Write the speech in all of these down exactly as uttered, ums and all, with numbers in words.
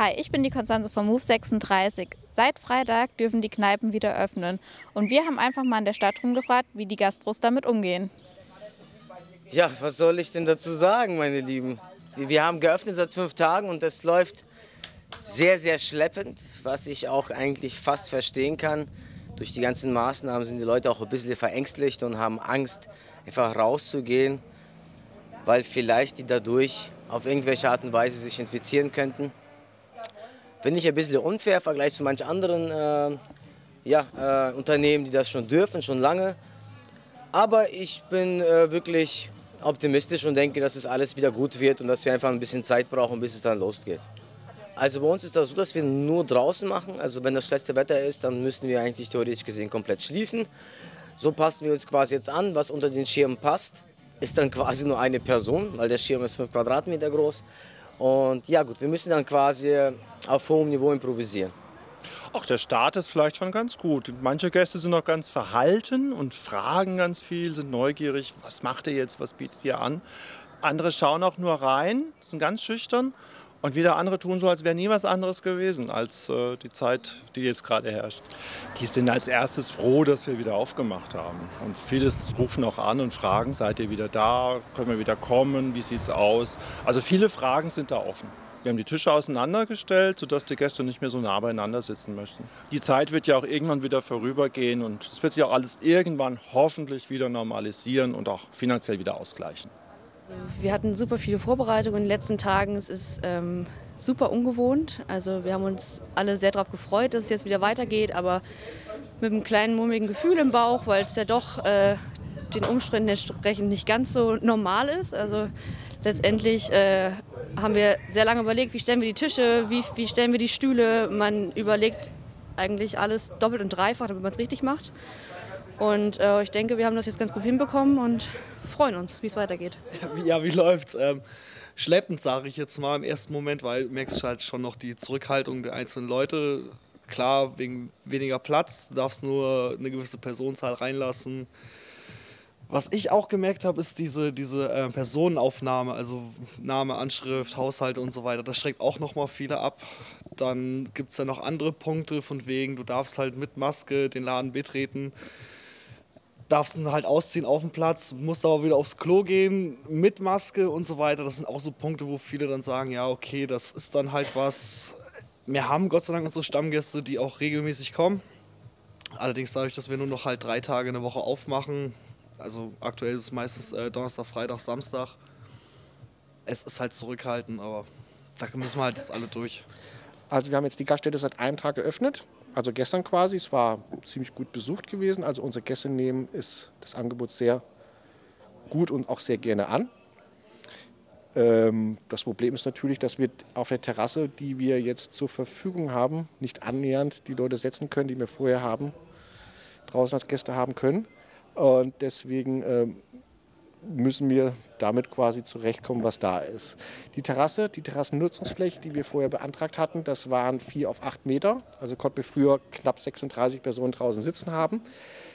Hi, ich bin die Konstanze von Move sechsunddreißig. Seit Freitag dürfen die Kneipen wieder öffnen. Und wir haben einfach mal in der Stadt rumgefragt, wie die Gastros damit umgehen. Ja, was soll ich denn dazu sagen, meine Lieben? Wir haben geöffnet seit fünf Tagen und das läuft sehr, sehr schleppend, was ich auch eigentlich fast verstehen kann. Durch die ganzen Maßnahmen sind die Leute auch ein bisschen verängstigt und haben Angst, einfach rauszugehen, weil vielleicht die dadurch auf irgendwelche Art und Weise sich infizieren könnten. Finde ich ein bisschen unfair im Vergleich zu manchen anderen äh, ja, äh, Unternehmen, die das schon dürfen, schon lange. Aber ich bin äh, wirklich optimistisch und denke, dass es alles wieder gut wird und dass wir einfach ein bisschen Zeit brauchen, bis es dann losgeht. Also bei uns ist das so, dass wir nur draußen machen. Also wenn das schlechte Wetter ist, dann müssen wir eigentlich theoretisch gesehen komplett schließen. So passen wir uns quasi jetzt an. Was unter den Schirm passt, ist dann quasi nur eine Person, weil der Schirm ist fünf Quadratmeter groß. Und ja gut, wir müssen dann quasi auf hohem Niveau improvisieren. Ach, der Start ist vielleicht schon ganz gut. Manche Gäste sind noch ganz verhalten und fragen ganz viel, sind neugierig, was macht ihr jetzt, was bietet ihr an? Andere schauen auch nur rein, sind ganz schüchtern und wieder andere tun so, als wäre nie was anderes gewesen als äh, die Zeit, die jetzt gerade herrscht. Die sind als erstes froh, dass wir wieder aufgemacht haben. Und viele rufen auch an und fragen, seid ihr wieder da, können wir wieder kommen, wie sieht es aus? Also viele Fragen sind da offen. Wir haben die Tische auseinandergestellt, sodass die Gäste nicht mehr so nah beieinander sitzen müssen. Die Zeit wird ja auch irgendwann wieder vorübergehen und es wird sich auch alles irgendwann hoffentlich wieder normalisieren und auch finanziell wieder ausgleichen. Wir hatten super viele Vorbereitungen in den letzten Tagen. Es ist ähm, super ungewohnt. Also wir haben uns alle sehr darauf gefreut, dass es jetzt wieder weitergeht, aber mit einem kleinen mulmigen Gefühl im Bauch, weil es ja doch äh, den Umständen entsprechend nicht ganz so normal ist. Also letztendlich äh, haben wir sehr lange überlegt, wie stellen wir die Tische, wie, wie stellen wir die Stühle. Man überlegt eigentlich alles doppelt und dreifach, damit man es richtig macht. Und äh, ich denke, wir haben das jetzt ganz gut hinbekommen und freuen uns, wie es weitergeht. Ja, wie läuft's? Ähm, schleppend, sage ich jetzt mal im ersten Moment, weil du merkst halt schon noch die Zurückhaltung der einzelnen Leute. Klar, wegen weniger Platz, du darfst nur eine gewisse Personenzahl reinlassen. Was ich auch gemerkt habe, ist diese, diese äh, Personenaufnahme, also Name, Anschrift, Haushalte und so weiter. Das schreckt auch nochmal viele ab. Dann gibt es ja noch andere Punkte von wegen, du darfst halt mit Maske den Laden betreten. Darfst du halt ausziehen auf dem Platz, musst aber wieder aufs Klo gehen, mit Maske und so weiter. Das sind auch so Punkte, wo viele dann sagen, ja okay, das ist dann halt was. Wir haben Gott sei Dank unsere Stammgäste, die auch regelmäßig kommen. Allerdings dadurch, dass wir nur noch halt drei Tage in der Woche aufmachen, also aktuell ist es meistens äh, Donnerstag, Freitag, Samstag. Es ist halt zurückhaltend, aber da müssen wir halt jetzt alle durch. Also wir haben jetzt die Gaststätte seit einem Tag geöffnet. Also gestern quasi, es war ziemlich gut besucht gewesen. Also unsere Gäste nehmen ist das Angebot sehr gut und auch sehr gerne an. Ähm, das Problem ist natürlich, dass wir auf der Terrasse, die wir jetzt zur Verfügung haben, nicht annähernd die Leute setzen können, die wir vorher haben, draußen als Gäste haben können. Und deswegen ähm, müssen wir damit quasi zurechtkommen, was da ist. Die Terrasse, die Terrassennutzungsfläche, die wir vorher beantragt hatten, das waren vier auf acht Meter. Also konnten wir früher knapp sechsunddreißig Personen draußen sitzen haben.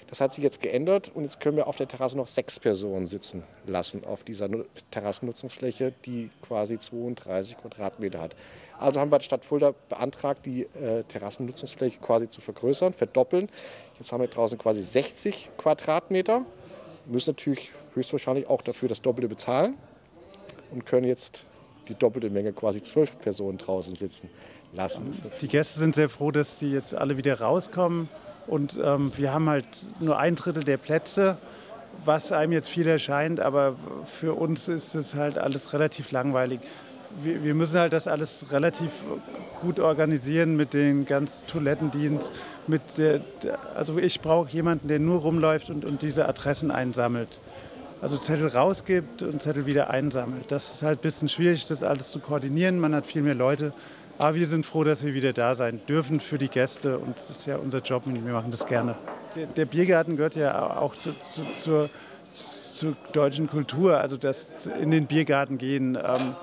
Das hat sich jetzt geändert und jetzt können wir auf der Terrasse noch sechs Personen sitzen lassen auf dieser Terrassennutzungsfläche, die quasi zweiunddreißig Quadratmeter hat. Also haben wir die Stadt Fulda beantragt, die äh, Terrassennutzungsfläche quasi zu vergrößern, verdoppeln. Jetzt haben wir draußen quasi sechzig Quadratmeter. Müssen natürlich höchstwahrscheinlich auch dafür das Doppelte bezahlen und können jetzt die doppelte Menge, quasi zwölf Personen draußen sitzen lassen. Die Gäste sind sehr froh, dass sie jetzt alle wieder rauskommen und ähm, wir haben halt nur ein Drittel der Plätze, was einem jetzt viel erscheint, aber für uns ist es halt alles relativ langweilig. Wir, wir müssen halt das alles relativ gut organisieren mit den ganzen Toilettendienst. Mit der, also ich brauche jemanden, der nur rumläuft und, und diese Adressen einsammelt. Also Zettel rausgibt und Zettel wieder einsammelt. Das ist halt ein bisschen schwierig, das alles zu koordinieren. Man hat viel mehr Leute. Aber wir sind froh, dass wir wieder da sein dürfen für die Gäste. Und das ist ja unser Job und wir machen das gerne. Der, der Biergarten gehört ja auch zu, zu, zur, zur deutschen Kultur. Also das in den Biergarten gehen ähm,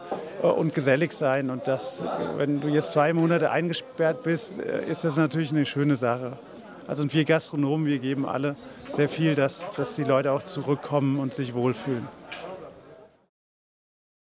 und gesellig sein. Und das, wenn du jetzt zwei Monate eingesperrt bist, ist das natürlich eine schöne Sache. Also und wir Gastronomen, wir geben alle sehr viel, dass, dass die Leute auch zurückkommen und sich wohlfühlen.